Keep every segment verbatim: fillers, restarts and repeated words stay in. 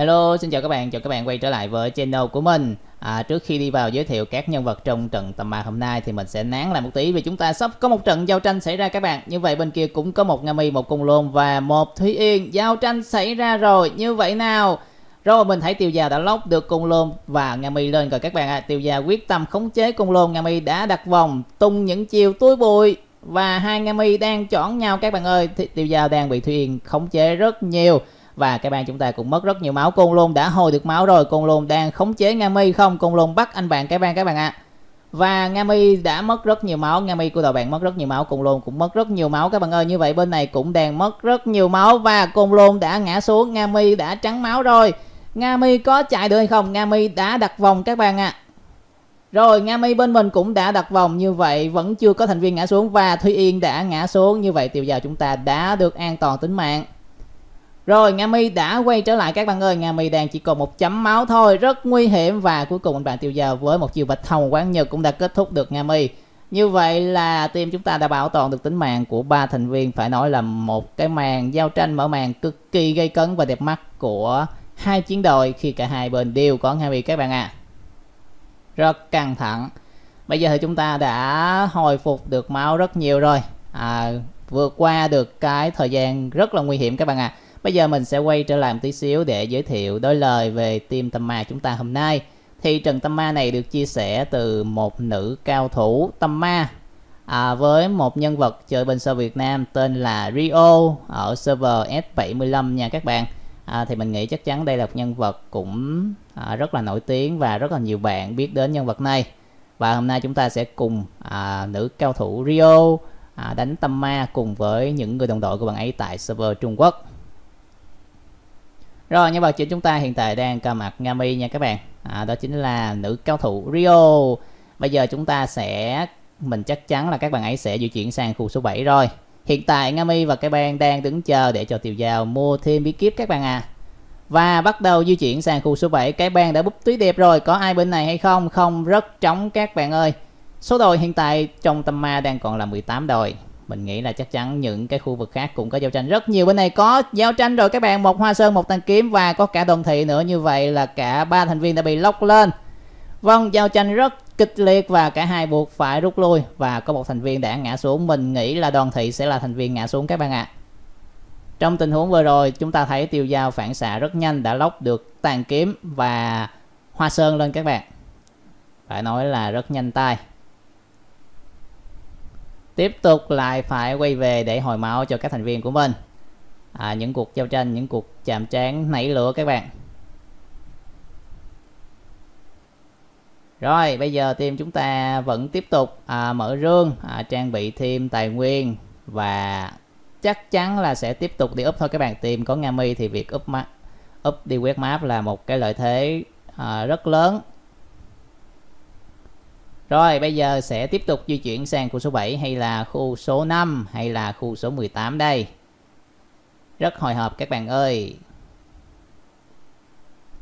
Hello, xin chào các bạn, chào các bạn quay trở lại với channel của mình. À, trước khi đi vào giới thiệu các nhân vật trong trận Tâm Ma hôm nay thì mình sẽ nán lại một tí vì chúng ta sắp có một trận giao tranh xảy ra các bạn. Như vậy bên kia cũng có một Nga Mi, một Cung Lôn và một Thúy Yên. Giao tranh xảy ra rồi, như vậy nào? Rồi mình thấy Tiêu Dao đã lóc được Cung Lôn và Nga Mi lên rồi các bạn ạ. À, Tiêu Dao quyết tâm khống chế Cung Lôn, Nga Mi đã đặt vòng, tung những chiều túi bụi và hai Nga Mi đang chọn nhau các bạn ơi. Tiêu Dao đang bị Thúy Yên khống chế rất nhiều. Và các bạn chúng ta cũng mất rất nhiều máu. Côn Lôn đã hồi được máu rồi. Côn Lôn đang khống chế Nga Mi không? Côn Lôn bắt anh bạn các bạn các bạn ạ. À. Và Nga Mi đã mất rất nhiều máu. Nga Mi của đội bạn mất rất nhiều máu. Côn Lôn cũng mất rất nhiều máu các bạn ơi. Như vậy bên này cũng đang mất rất nhiều máu. Và Côn Lôn đã ngã xuống. Nga Mi đã trắng máu rồi. Nga Mi có chạy được hay không? Nga Mi đã đặt vòng các bạn ạ. À. Rồi Nga Mi bên mình cũng đã đặt vòng, như vậy vẫn chưa có thành viên ngã xuống. Và Thúy Yên đã ngã xuống. Như vậy Tiêu Dao chúng ta đã được an toàn tính mạng. Rồi Nga Mi đã quay trở lại các bạn ơi. Nga Mi đang chỉ còn một chấm máu thôi, rất nguy hiểm. Và cuối cùng anh bạn Tiêu Dao với một chiều bạch hồng quán nhật cũng đã kết thúc được Nga Mi. Như vậy là team chúng ta đã bảo toàn được tính mạng của ba thành viên. Phải nói là một cái màn giao tranh mở màn cực kỳ gây cấn và đẹp mắt của hai chiến đội khi cả hai bên đều có Nga Mi các bạn ạ. À. Rất căng thẳng. Bây giờ thì chúng ta đã hồi phục được máu rất nhiều rồi, à, vượt qua được cái thời gian rất là nguy hiểm các bạn ạ. À. Bây giờ mình sẽ quay trở lại một tí xíu để giới thiệu đôi lời về team Tâm Ma chúng ta hôm nay. Thì trận Tâm Ma này được chia sẻ từ một nữ cao thủ Tâm Ma à, với một nhân vật chơi bên server Việt Nam tên là Rio ở server S bảy mươi lăm nha các bạn. À, thì mình nghĩ chắc chắn đây là một nhân vật cũng à, rất là nổi tiếng và rất là nhiều bạn biết đến nhân vật này. Và hôm nay chúng ta sẽ cùng à, nữ cao thủ Rio à, đánh Tâm Ma cùng với những người đồng đội của bạn ấy tại server Trung Quốc. Rồi, nhân vật chính chúng ta hiện tại đang cầm mặt Nga Mi nha các bạn. À, đó chính là nữ cao thủ Rio. Bây giờ chúng ta sẽ, mình chắc chắn là các bạn ấy sẽ di chuyển sang khu số bảy rồi. Hiện tại Nga Mi và cái bang đang đứng chờ để cho Tiêu Dao mua thêm bí kíp các bạn à. Và bắt đầu di chuyển sang khu số bảy. Cái bang đã búp túi đẹp rồi. Có ai bên này hay không? Không, rất trống các bạn ơi. Số đội hiện tại trong Tâm Ma đang còn là mười tám đội. Mình nghĩ là chắc chắn những cái khu vực khác cũng có giao tranh rất nhiều. Bên này có giao tranh rồi các bạn. Một Hoa Sơn, một Tàng Kiếm và có cả Đoàn Thị nữa. Như vậy là cả ba thành viên đã bị lock lên. Vâng, giao tranh rất kịch liệt và cả hai buộc phải rút lui. Và có một thành viên đã ngã xuống. Mình nghĩ là Đoàn Thị sẽ là thành viên ngã xuống các bạn ạ. À. Trong tình huống vừa rồi chúng ta thấy Tiêu Dao phản xạ rất nhanh. Đã lock được Tàng Kiếm và Hoa Sơn lên các bạn. Phải nói là rất nhanh tay. Tiếp tục lại phải quay về để hồi máu cho các thành viên của mình. À, những cuộc giao tranh, những cuộc chạm trán nảy lửa các bạn. Rồi bây giờ team chúng ta vẫn tiếp tục à, mở rương, à, trang bị thêm tài nguyên. Và chắc chắn là sẽ tiếp tục đi up thôi các bạn. Team có Nga Mi thì việc up, map, up đi quét map là một cái lợi thế à, rất lớn. Rồi bây giờ sẽ tiếp tục di chuyển sang khu số bảy hay là khu số năm hay là khu số mười tám đây. Rất hồi hộp các bạn ơi.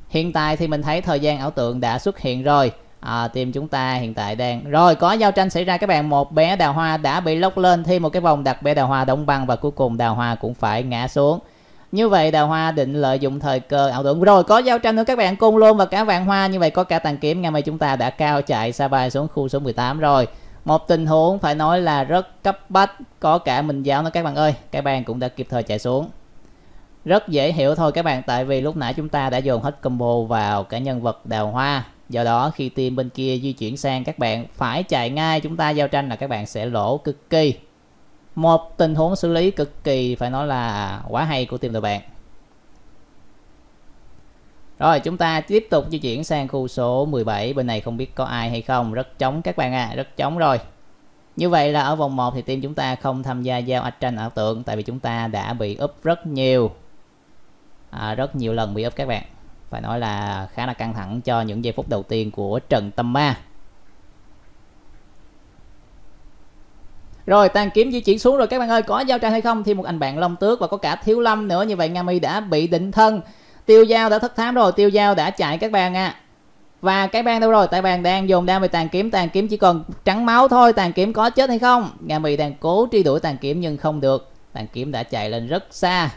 Hiện tại thì mình thấy thời gian ảo tượng đã xuất hiện rồi. À, team chúng ta hiện tại đang... Rồi có giao tranh xảy ra các bạn. Một bé Đào Hoa đã bị lock lên. Thêm một cái vòng đặt bé Đào Hoa đóng băng và cuối cùng Đào Hoa cũng phải ngã xuống. Như vậy Đào Hoa định lợi dụng thời cơ ảo tưởng. Rồi có giao tranh nữa các bạn. Côn Lôn và cả Vạn Hoa. Như vậy có cả Tàng Kiếm. Ngày mai chúng ta đã cao chạy xa bay xuống khu số mười tám rồi. Một tình huống phải nói là rất cấp bách. Có cả Minh Giáo nữa các bạn ơi. Cái bàn cũng đã kịp thời chạy xuống. Rất dễ hiểu thôi các bạn. Tại vì lúc nãy chúng ta đã dồn hết combo vào cả nhân vật Đào Hoa. Do đó khi team bên kia di chuyển sang các bạn phải chạy ngay. Chúng ta giao tranh là các bạn sẽ lỗ cực kỳ. Một tình huống xử lý cực kỳ phải nói là quá hay của team đội bạn. Rồi chúng ta tiếp tục di chuyển sang khu số mười bảy. Bên này không biết có ai hay không. Rất trống các bạn à, rất trống rồi. Như vậy là ở vòng một thì team chúng ta không tham gia giao ạch tranh ảo tượng. Tại vì chúng ta đã bị up rất nhiều. À, rất nhiều lần bị up các bạn. Phải nói là khá là căng thẳng cho những giây phút đầu tiên của trận Tâm Ma. Rồi Tàng Kiếm di chuyển xuống rồi các bạn ơi. Có giao tranh hay không? Thêm một anh bạn Lông Tước và có cả Thiếu Lâm nữa. Như vậy Nga Mi đã bị định thân. Tiêu Dao đã thất thám rồi. Tiêu Dao đã chạy các bạn ạ. À. Và cái bàn đâu rồi? Tại bàn đang dồn đam về Tàng Kiếm. Tàng Kiếm chỉ còn trắng máu thôi. Tàng Kiếm có chết hay không? Nga Mi đang cố truy đuổi Tàng Kiếm nhưng không được. Tàng Kiếm đã chạy lên rất xa.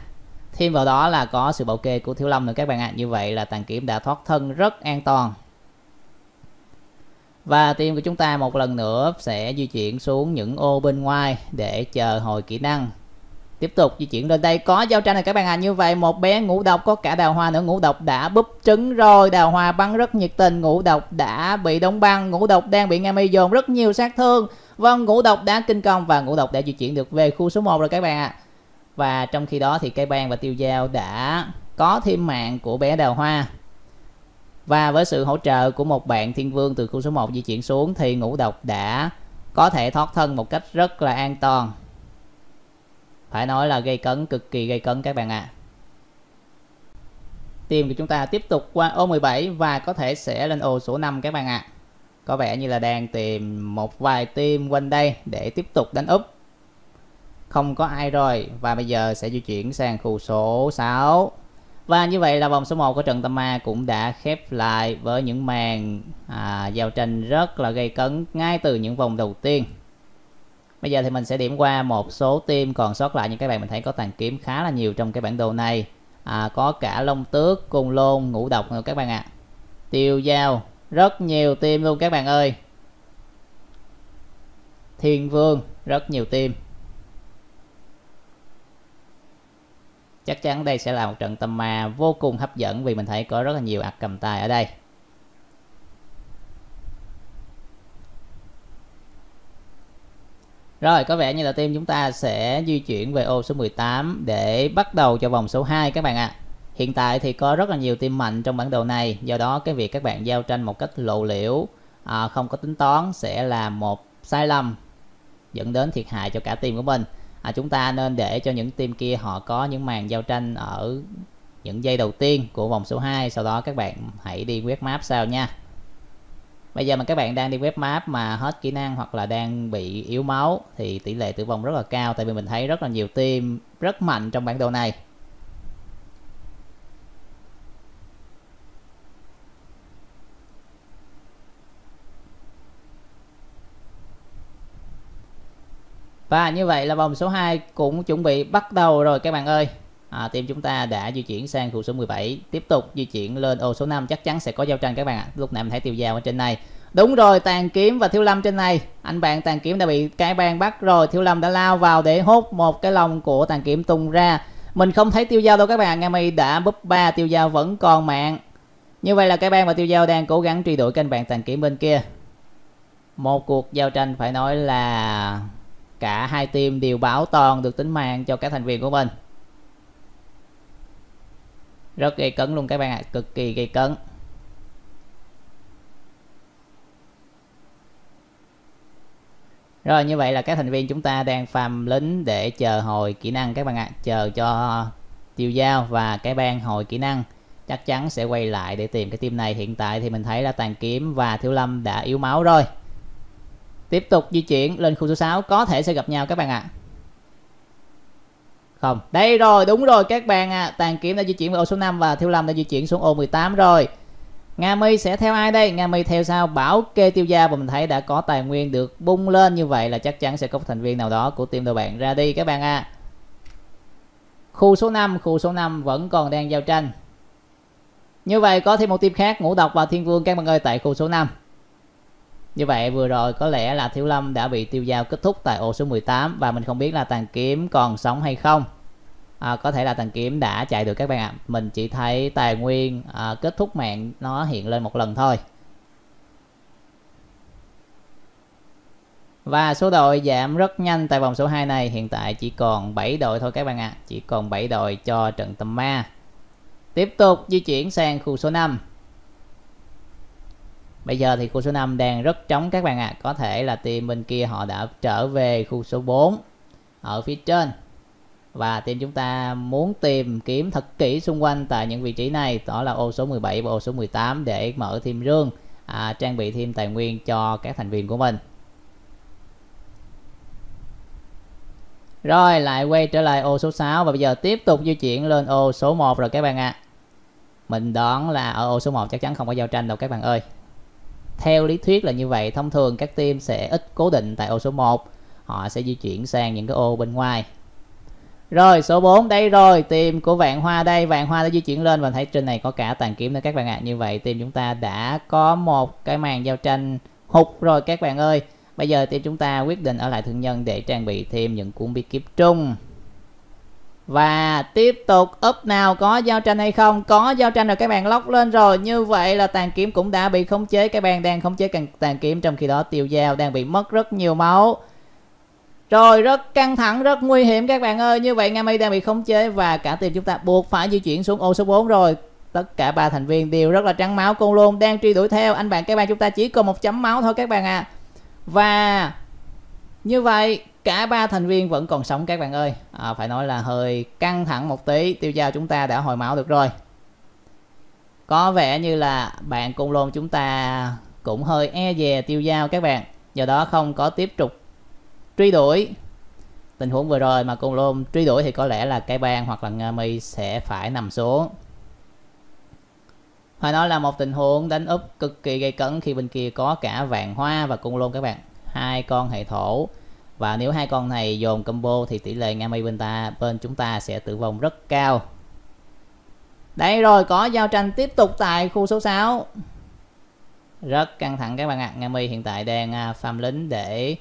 Thêm vào đó là có sự bảo kê của Thiếu Lâm nữa các bạn ạ. À. Như vậy là Tàng Kiếm đã thoát thân rất an toàn. Và team của chúng ta một lần nữa sẽ di chuyển xuống những ô bên ngoài để chờ hồi kỹ năng. Tiếp tục di chuyển lên đây có giao tranh này các bạn ạ. À. Như vậy một bé ngũ độc có cả Đào Hoa nữa. Ngũ độc đã búp trứng rồi. Đào Hoa bắn rất nhiệt tình. Ngũ độc đã bị đóng băng. Ngũ độc đang bị Nga Mi dồn rất nhiều sát thương. Vâng, ngũ độc đã kinh công và ngũ độc đã di chuyển được về khu số một rồi các bạn ạ. À. Và trong khi đó thì cây bang và Tiêu Dao đã có thêm mạng của bé Đào Hoa. Và với sự hỗ trợ của một bạn Thiên Vương từ khu số một di chuyển xuống thì ngũ độc đã có thể thoát thân một cách rất là an toàn. Phải nói là gây cấn, cực kỳ gây cấn các bạn ạ. À. Team của chúng ta tiếp tục qua ô mười bảy và có thể sẽ lên ô số năm các bạn ạ. À. Có vẻ như là đang tìm một vài team quanh đây để tiếp tục đánh úp. Không có ai rồi và bây giờ sẽ di chuyển sang khu số sáu. Và như vậy là vòng số một của trận Tâm Ma cũng đã khép lại với những màn à, giao tranh rất là gây cấn ngay từ những vòng đầu tiên. Bây giờ thì mình sẽ điểm qua một số team còn sót lại. Như các bạn mình thấy có Tàng Kiếm khá là nhiều trong cái bản đồ này. À, có cả Lông Tước, Côn Lôn, Ngũ Độc nữa các bạn ạ. À. Tiêu Dao, rất nhiều team luôn các bạn ơi. Thiên Vương, rất nhiều team. Chắc chắn đây sẽ là một trận Tâm Ma vô cùng hấp dẫn vì mình thấy có rất là nhiều ạc cầm tài ở đây. Rồi, có vẻ như là team chúng ta sẽ di chuyển về ô số mười tám để bắt đầu cho vòng số hai các bạn ạ. À. Hiện tại thì có rất là nhiều team mạnh trong bản đồ này, do đó cái việc các bạn giao tranh một cách lộ liễu, à, không có tính toán sẽ là một sai lầm dẫn đến thiệt hại cho cả team của mình. À, chúng ta nên để cho những team kia họ có những màn giao tranh ở những giây đầu tiên của vòng số hai. Sau đó các bạn hãy đi quét map sau nha. Bây giờ mà các bạn đang đi quét map mà hết kỹ năng hoặc là đang bị yếu máu thì tỷ lệ tử vong rất là cao. Tại vì mình thấy rất là nhiều team rất mạnh trong bản đồ này. Và như vậy là vòng số hai cũng chuẩn bị bắt đầu rồi các bạn ơi. À, team chúng ta đã di chuyển sang khu số mười bảy, tiếp tục di chuyển lên ô số năm, chắc chắn sẽ có giao tranh các bạn ạ. À. Lúc này mình thấy Tiêu Dao ở trên này. Đúng rồi, Tàng Kiếm và Thiếu Lâm trên này. Anh bạn Tàng Kiếm đã bị cái bang bắt rồi, Thiếu Lâm đã lao vào để hốt một cái lông của Tàng Kiếm tung ra. Mình không thấy Tiêu Dao đâu các bạn, Nga Mi đã búp ba, Tiêu Dao vẫn còn mạng. Như vậy là cái bang và Tiêu Dao đang cố gắng truy đuổi kênh bạn Tàng Kiếm bên kia. Một cuộc giao tranh phải nói là cả hai team đều bảo toàn được tính mạng cho các thành viên của mình. Rất gây cấn luôn các bạn ạ, à. Cực kỳ gây cấn. Rồi, như vậy là các thành viên chúng ta đang farm lính để chờ hồi kỹ năng các bạn ạ, à. Chờ cho Tiêu Dao và cái bang hồi kỹ năng. Chắc chắn sẽ quay lại để tìm cái team này. Hiện tại thì mình thấy là Tàng Kiếm và Thiếu Lâm đã yếu máu rồi. Tiếp tục di chuyển lên khu số sáu, có thể sẽ gặp nhau các bạn ạ. À. Không, đây rồi, đúng rồi các bạn ạ. À. Tàng Kiếm đã di chuyển về ô số năm và Thiếu Lâm đã di chuyển xuống ô mười tám rồi. Nga Mi sẽ theo ai đây? Nga Mi theo sao? Bảo kê Tiêu Dao và mình thấy đã có tài nguyên được bung lên. Như vậy là chắc chắn sẽ có một thành viên nào đó của team đội bạn ra đi các bạn ạ. À. Khu số năm, khu số năm vẫn còn đang giao tranh. Như vậy có thêm một team khác, Ngũ Độc và Thiên Vương các bạn ơi, tại khu số năm. Như vậy vừa rồi có lẽ là Thiếu Lâm đã bị Tiêu Dao kết thúc tại ô số mười tám. Và mình không biết là Tàng Kiếm còn sống hay không. à, Có thể là Tàng Kiếm đã chạy được các bạn ạ. Mình chỉ thấy tài nguyên à, kết thúc mạng nó hiện lên một lần thôi. Và số đội giảm rất nhanh tại vòng số hai này. Hiện tại chỉ còn bảy đội thôi các bạn ạ. Chỉ còn bảy đội cho trận Tâm Ma. Tiếp tục di chuyển sang khu số năm. Bây giờ thì khu số năm đang rất trống các bạn ạ. À. Có thể là team bên kia họ đã trở về khu số bốn ở phía trên. Và team chúng ta muốn tìm kiếm thật kỹ xung quanh tại những vị trí này. Đó là ô số mười bảy và ô số mười tám để mở thêm rương, à, trang bị thêm tài nguyên cho các thành viên của mình. Rồi lại quay trở lại ô số sáu và bây giờ tiếp tục di chuyển lên ô số một rồi các bạn ạ. À. Mình đoán là ở ô số một chắc chắn không có giao tranh đâu các bạn ơi. Theo lý thuyết là như vậy, thông thường các team sẽ ít cố định tại ô số một, họ sẽ di chuyển sang những cái ô bên ngoài. Rồi số bốn đây rồi, team của Vạn Hoa đây, Vạn Hoa đã di chuyển lên và thấy trên này có cả Tàng Kiếm nữa các bạn ạ. À. Như vậy team chúng ta đã có một cái màn giao tranh hụt rồi các bạn ơi. Bây giờ team chúng ta quyết định ở lại thương nhân để trang bị thêm những cuốn bí kíp trung. Và tiếp tục up nào, có giao tranh hay không? Có giao tranh rồi các bạn, lóc lên rồi. Như vậy là Tàng Kiếm cũng đã bị khống chế, các bạn đang khống chế Tàng Kiếm, trong khi đó Tiêu Dao đang bị mất rất nhiều máu. Rồi rất căng thẳng, rất nguy hiểm các bạn ơi. Như vậy Nga Mi đang bị khống chế và cả team chúng ta buộc phải di chuyển xuống ô số bốn rồi. Tất cả ba thành viên đều rất là trắng máu, Côn Lôn đang truy đuổi theo. Anh bạn các bạn chúng ta chỉ còn một chấm máu thôi các bạn à. Và như vậy cả ba thành viên vẫn còn sống các bạn ơi. À, phải nói là hơi căng thẳng một tí. Tiêu Dao chúng ta đã hồi máu được rồi. Có vẻ như là bạn Côn Lôn chúng ta cũng hơi e dè Tiêu Dao các bạn, do đó không có tiếp tục truy đuổi. Tình huống vừa rồi mà Côn Lôn truy đuổi thì có lẽ là cái bang hoặc là Nga Mi sẽ phải nằm xuống. Phải nói là một tình huống đánh úp cực kỳ gây cấn khi bên kia có cả Vạn Hoa và Côn Lôn các bạn, hai con hệ thổ. Và nếu hai con này dồn combo thì tỷ lệ Nga Mi bên ta bên chúng ta sẽ tử vong rất cao. Đây rồi, có giao tranh tiếp tục tại khu số sáu. Rất căng thẳng các bạn ạ. À. Nga Mi hiện tại đang farm lính để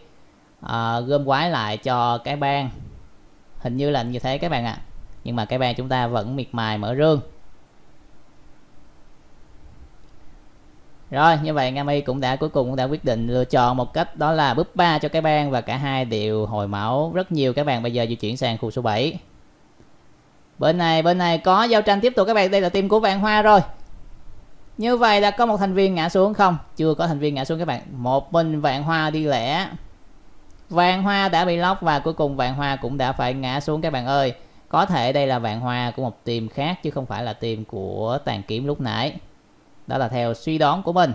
uh, gom quái lại cho cái bang. Hình như là như thế các bạn ạ. À. Nhưng mà cái bang chúng ta vẫn miệt mài mở rương. Rồi, như vậy Nga Mi cũng đã cuối cùng cũng đã quyết định lựa chọn một cách, đó là búp ba cho cái bang và cả hai đều hồi máu rất nhiều các bạn. Bây giờ di chuyển sang khu số bảy. Bên này, bên này có giao tranh tiếp tục các bạn, đây là team của Vạn Hoa rồi. Như vậy là có một thành viên ngã xuống không? Chưa có thành viên ngã xuống các bạn. Một mình Vạn Hoa đi lẻ. Vạn Hoa đã bị lock và cuối cùng Vạn Hoa cũng đã phải ngã xuống các bạn ơi. Có thể đây là Vạn Hoa của một team khác chứ không phải là team của Tàng Kiếm lúc nãy. Đó là theo suy đoán của mình.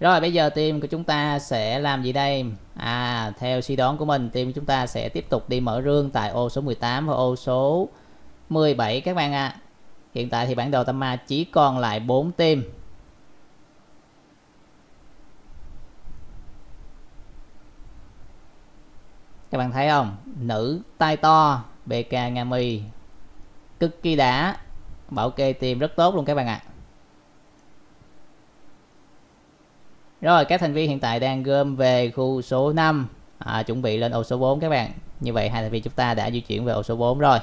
Rồi bây giờ team của chúng ta sẽ làm gì đây? À, theo suy đoán của mình, team của chúng ta sẽ tiếp tục đi mở rương tại ô số mười tám và ô số mười bảy các bạn ạ. À. Hiện tại thì bản đồ Tâm Ma chỉ còn lại bốn team. Các bạn thấy không? Nữ tai to bê ca Nga Mi cực kỳ đã, bảo kê team rất tốt luôn các bạn ạ. À. Rồi các thành viên hiện tại đang gom về khu số năm, à, chuẩn bị lên ô số bốn các bạn. Như vậy hai thành viên chúng ta đã di chuyển về ô số bốn rồi.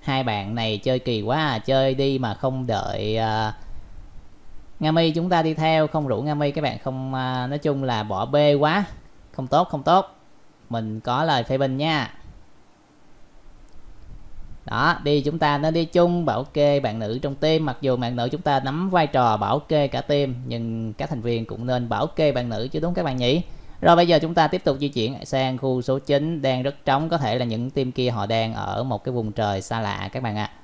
Hai bạn này chơi kỳ quá à, chơi đi mà không đợi uh, Nga Mi chúng ta đi theo, không rủ Nga Mi các bạn, không uh, nói chung là bỏ bê quá, không tốt không tốt. Mình có lời phê bình nha. Đó, đi chúng ta nên đi chung, bảo kê bạn nữ trong team. Mặc dù bạn nữ chúng ta nắm vai trò bảo kê cả team, nhưng các thành viên cũng nên bảo kê bạn nữ chứ, đúng các bạn nhỉ? Rồi bây giờ chúng ta tiếp tục di chuyển sang khu số chín. Đang rất trống, có thể là những team kia họ đang ở một cái vùng trời xa lạ các bạn ạ. À.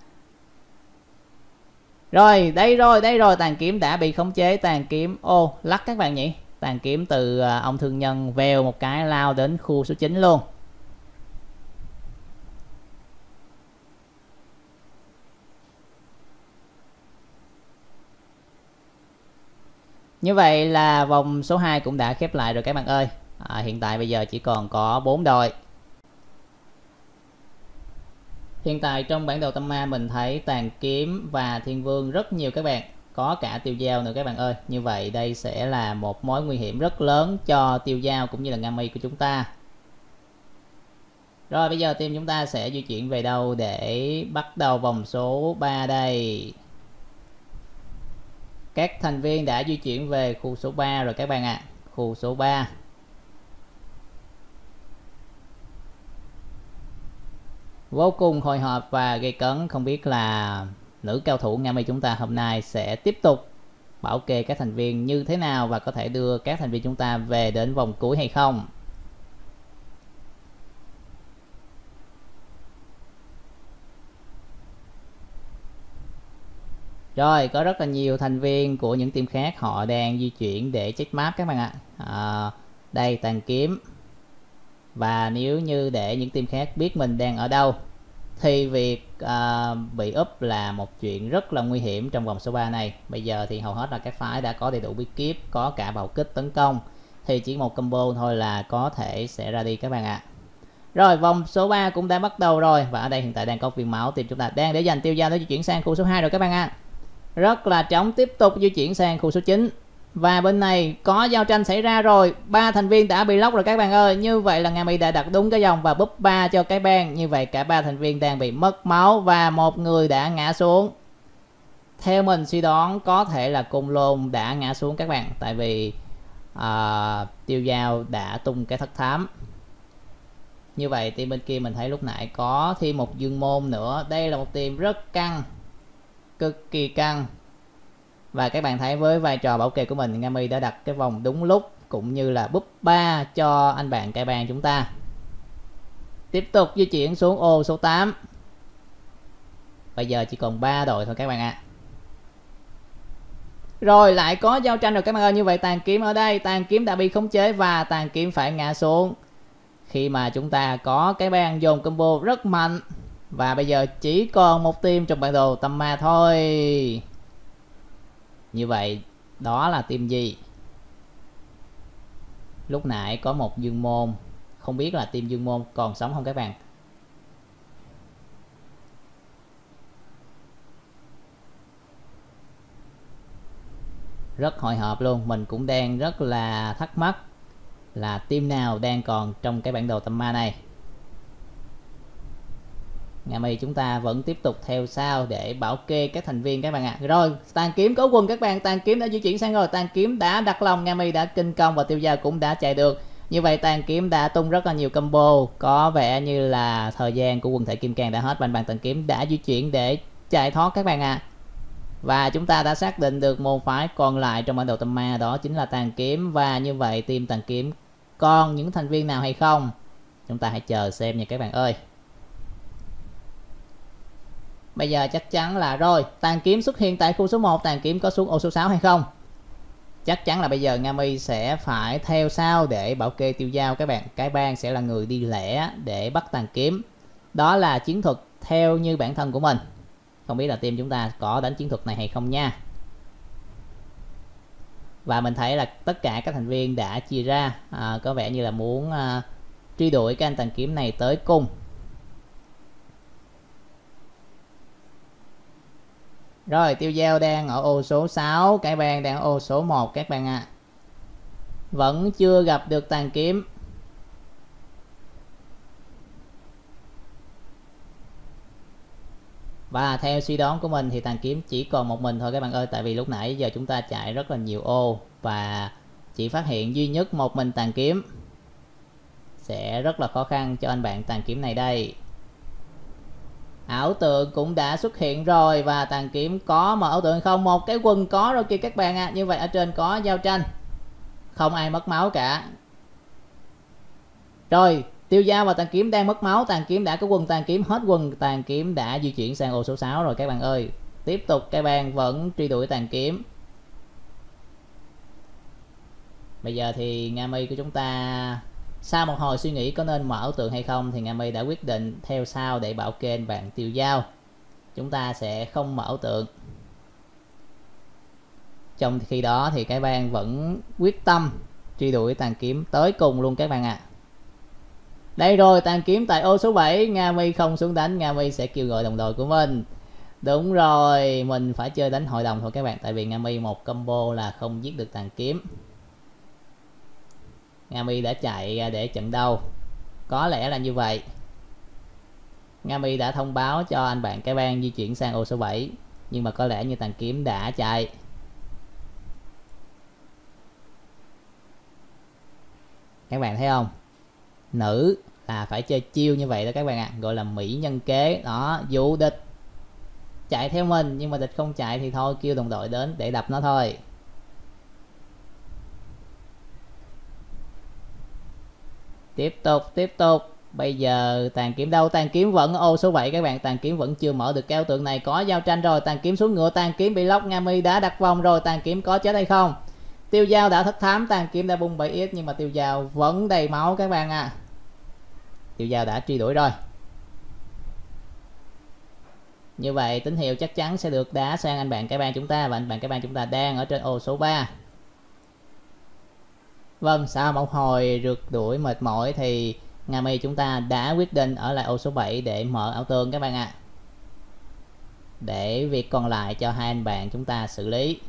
Rồi, đây rồi, đây rồi, Tàng Kiếm đã bị khống chế. Tàng Kiếm, ô, lắc các bạn nhỉ? Tàng Kiếm từ ông thương nhân vèo một cái lao đến khu số chín luôn. Như vậy là vòng số hai cũng đã khép lại rồi các bạn ơi. À, hiện tại bây giờ chỉ còn có bốn đội. Hiện tại trong bản đồ Tâm Ma mình thấy Tàng Kiếm và Thiên Vương rất nhiều các bạn. Có cả Tiêu Dao nữa các bạn ơi. Như vậy đây sẽ là một mối nguy hiểm rất lớn cho Tiêu Dao cũng như là Nga Mi của chúng ta. Rồi bây giờ team chúng ta sẽ di chuyển về đâu để bắt đầu vòng số ba đây? Các thành viên đã di chuyển về khu số ba rồi các bạn ạ. À. Khu số ba. Vô cùng hồi hộp và gây cấn, không biết là nữ cao thủ Nga Mi chúng ta hôm nay sẽ tiếp tục bảo kê các thành viên như thế nào và có thể đưa các thành viên chúng ta về đến vòng cuối hay không. Rồi, có rất là nhiều thành viên của những team khác họ đang di chuyển để check map các bạn ạ. À, đây Tàng Kiếm. Và nếu như để những team khác biết mình đang ở đâu thì việc uh, bị úp là một chuyện rất là nguy hiểm trong vòng số ba này. Bây giờ thì hầu hết là các phái đã có đầy đủ bí kíp, có cả bạo kích tấn công, thì chỉ một combo thôi là có thể sẽ ra đi các bạn ạ. À. Rồi vòng số ba cũng đã bắt đầu rồi, và ở đây hiện tại đang có viên máu, thì chúng ta đang để dành Tiêu Dao để di chuyển sang khu số hai rồi các bạn ạ. À. Rất là trống, tiếp tục di chuyển sang khu số chín. Và bên này có giao tranh xảy ra rồi, ba thành viên đã bị lóc rồi các bạn ơi. Như vậy là Nga Mi đã đặt đúng cái dòng và búp ba cho cái bang. Như vậy cả ba thành viên đang bị mất máu và một người đã ngã xuống. Theo mình suy đoán có thể là Cung Lôn đã ngã xuống các bạn, tại vì uh, Tiêu Dao đã tung cái thất thám. Như vậy team bên kia mình thấy lúc nãy có thêm một Dương Môn nữa. Đây là một team rất căng, cực kỳ căng. Và các bạn thấy với vai trò bảo kê của mình, Nga Mi đã đặt cái vòng đúng lúc cũng như là búp ba cho anh bạn cai bàn chúng ta. Tiếp tục di chuyển xuống ô số tám. Bây giờ chỉ còn ba đội thôi các bạn ạ. À. Rồi lại có giao tranh rồi các bạn ơi. Như vậy Tàng Kiếm ở đây, Tàng Kiếm đã bị khống chế và Tàng Kiếm phải ngã xuống. Khi mà chúng ta có cái bàn dồn combo rất mạnh. Và bây giờ chỉ còn một team trong bản đồ Tâm Ma thôi. Như vậy đó là team gì? Lúc nãy có một Dương Môn, không biết là team Dương Môn còn sống không các bạn. Rất hồi hộp luôn, mình cũng đang rất là thắc mắc là team nào đang còn trong cái bản đồ Tâm Ma này. Nga Mi chúng ta vẫn tiếp tục theo sau để bảo kê các thành viên các bạn ạ. À. Rồi, Tàng Kiếm cấu quần các bạn, Tàng Kiếm đã di chuyển sang rồi, Tàng Kiếm đã đặt lòng, Nga Mi đã kinh công và Tiêu Dao cũng đã chạy được. Như vậy Tàng Kiếm đã tung rất là nhiều combo, có vẻ như là thời gian của quần thể Kim Cang đã hết và bạn Tàng Kiếm đã di chuyển để chạy thoát các bạn ạ. À. Và chúng ta đã xác định được môn phái còn lại trong bản đồ Tâm Ma đó chính là Tàng Kiếm, và như vậy team Tàng Kiếm còn những thành viên nào hay không? Chúng ta hãy chờ xem nha các bạn ơi. Bây giờ chắc chắn là rồi, Tàng Kiếm xuất hiện tại khu số một, Tàng Kiếm có xuống ô số sáu hay không? Chắc chắn là bây giờ Nga Mi sẽ phải theo sau để bảo kê Tiêu Dao các bạn. Cái bang sẽ là người đi lẻ để bắt Tàng Kiếm. Đó là chiến thuật theo như bản thân của mình. Không biết là team chúng ta có đánh chiến thuật này hay không nha. Và mình thấy là tất cả các thành viên đã chia ra, à, có vẻ như là muốn à, truy đuổi cái anh Tàng Kiếm này tới cùng. Rồi, Tiêu Dao đang ở ô số sáu, cái bang đang ở ô số một các bạn ạ. À. Vẫn chưa gặp được Tàng Kiếm. Và theo suy đoán của mình thì Tàng Kiếm chỉ còn một mình thôi các bạn ơi. Tại vì lúc nãy giờ chúng ta chạy rất là nhiều ô và chỉ phát hiện duy nhất một mình Tàng Kiếm. Sẽ rất là khó khăn cho anh bạn Tàng Kiếm này đây. Ảo tượng cũng đã xuất hiện rồi và Tàng Kiếm có mở ảo tượng không? Một cái quần có rồi kìa các bạn ạ. À. Như vậy ở trên có giao tranh, không ai mất máu cả. Rồi, Tiêu Dao và Tàng Kiếm đang mất máu. Tàng Kiếm đã có quần, Tàng Kiếm hết quần, Tàng Kiếm đã di chuyển sang ô số sáu rồi các bạn ơi. Tiếp tục cái bàn vẫn truy đuổi Tàng Kiếm. Bây giờ thì Nga Mi của chúng ta sau một hồi suy nghĩ có nên mở ảo tượng hay không thì Nga Mi đã quyết định theo sau để bảo kê bạn Tiêu Dao. Chúng ta sẽ không mở ảo tượng. Trong khi đó thì cái bang vẫn quyết tâm truy đuổi Tàng Kiếm tới cùng luôn các bạn ạ. À. Đây rồi, Tàng Kiếm tại ô số bảy, Nga Mi không xuống đánh, Nga Mi sẽ kêu gọi đồng đội của mình. Đúng rồi, mình phải chơi đánh hội đồng thôi các bạn, tại vì Nga Mi một combo là không giết được Tàng Kiếm. Nga Mi đã chạy để trận đấu, có lẽ là như vậy. Nga Mi đã thông báo cho anh bạn cái bang di chuyển sang ô số bảy, nhưng mà có lẽ như Tàng Kiếm đã chạy. Các bạn thấy không? Nữ là phải chơi chiêu như vậy đó các bạn ạ, à. Gọi là mỹ nhân kế đó, dụ địch chạy theo mình nhưng mà địch không chạy thì thôi kêu đồng đội đến để đập nó thôi. Tiếp tục, tiếp tục. Bây giờ Tàng Kiếm đâu? Tàng Kiếm vẫn ô số bảy các bạn. Tàng Kiếm vẫn chưa mở được cái ảo tượng này. Có giao tranh rồi. Tàng Kiếm xuống ngựa. Tàng Kiếm bị lóc. Nga Mi đã đặt vòng rồi. Tàng Kiếm có chết hay không? Tiêu Dao đã thất thám. Tàng Kiếm đã bung bảy ít nhưng mà Tiêu Dao vẫn đầy máu các bạn ạ. À. Tiêu Dao đã truy đuổi rồi. Như vậy tín hiệu chắc chắn sẽ được đá sang anh bạn cái bang chúng ta, và anh bạn cái bang chúng ta đang ở trên ô số ba. Vâng, sau một hồi rượt đuổi mệt mỏi thì Nga Mi chúng ta đã quyết định ở lại ô số bảy để mở ảo tương các bạn ạ. À. Để việc còn lại cho hai anh bạn chúng ta xử lý.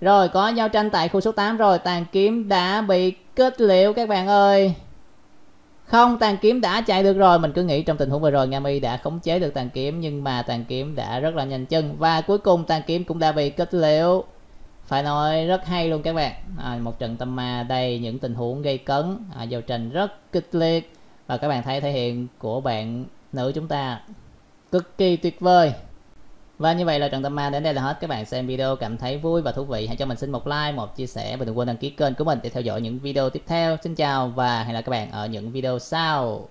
Rồi, có giao tranh tại khu số tám rồi. Tàng Kiếm đã bị kết liễu các bạn ơi. Không, Tàng Kiếm đã chạy được rồi. Mình cứ nghĩ trong tình huống vừa rồi Nga Mi đã khống chế được Tàng Kiếm, nhưng mà Tàng Kiếm đã rất là nhanh chân. Và cuối cùng Tàng Kiếm cũng đã bị kết liễu. Phải nói rất hay luôn các bạn. à, Một trận tâm ma đầy những tình huống gây cấn, à, giao tranh rất kịch liệt. Và các bạn thấy thể hiện của bạn nữ chúng ta cực kỳ tuyệt vời. Và như vậy là trận tâm ma đến đây là hết. Các bạn xem video cảm thấy vui và thú vị, hãy cho mình xin một like, một chia sẻ, và đừng quên đăng ký kênh của mình để theo dõi những video tiếp theo. Xin chào và hẹn gặp lại các bạn ở những video sau.